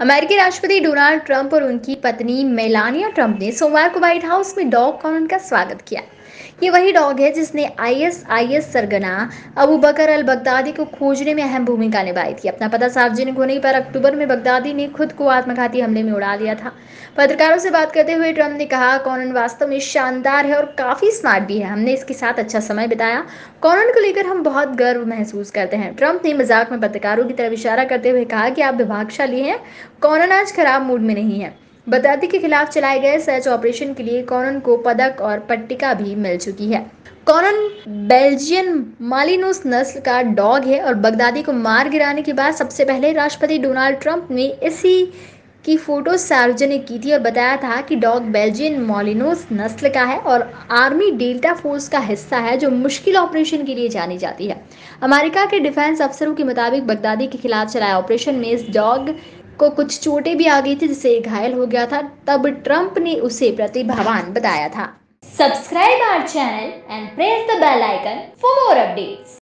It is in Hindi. अमेरिकी राष्ट्रपति डोनाल्ड ट्रम्प और उनकी पत्नी मेलानिया ट्रम्प ने सोमवार को व्हाइट हाउस में डॉग कॉनन का स्वागत किया। ये वही डॉग है जिसने आईएसआईएस सरगना अबु बकर अल बगदादी को खोजने में अहम भूमिका निभाई थी। अपना पता सार्वजनिक होने पर अक्टूबर में बगदादी ने खुद को आत्मघाती हमले में उड़ा लिया था। पत्रकारों से बात करते हुए ट्रम्प ने कहा, कॉनन वास्तव में शानदार है और काफी स्मार्ट भी है। हमने इसके साथ अच्छा समय बिताया। कॉनन को लेकर हम बहुत गर्व महसूस करते हैं। ट्रम्प ने मजाक में पत्रकारों की तरफ इशारा करते हुए कहा कि आप विभागशाली हैं, कॉनन आज खराब मूड में नहीं है। बगदादी के खिलाफ चलाए गए सर्च ऑपरेशन के लिए कॉनन को पदक और पट्टिका भी मिल चुकी है। कॉनन बेल्जियन मालिनोस नस्ल का डॉग है और बगदादी को मार गिराने के बाद सबसे पहले राष्ट्रपति डोनाल्ड ट्रम्प ने इसी की फोटो सार्वजनिक की थी और बताया था कि डॉग बेल्जियन मालिनोस नस्ल का है और आर्मी डेल्टा फोर्स का हिस्सा है, जो मुश्किल ऑपरेशन के लिए जानी जाती है। अमेरिका के डिफेंस अफसरों के मुताबिक बगदादी के खिलाफ चलाए ऑपरेशन में इस डॉग को कुछ चोटें भी आ गई थी, जिससे घायल हो गया था। तब ट्रम्प ने उसे प्रतिभावान बताया था। Subscribe our channel and press the bell icon for more updates.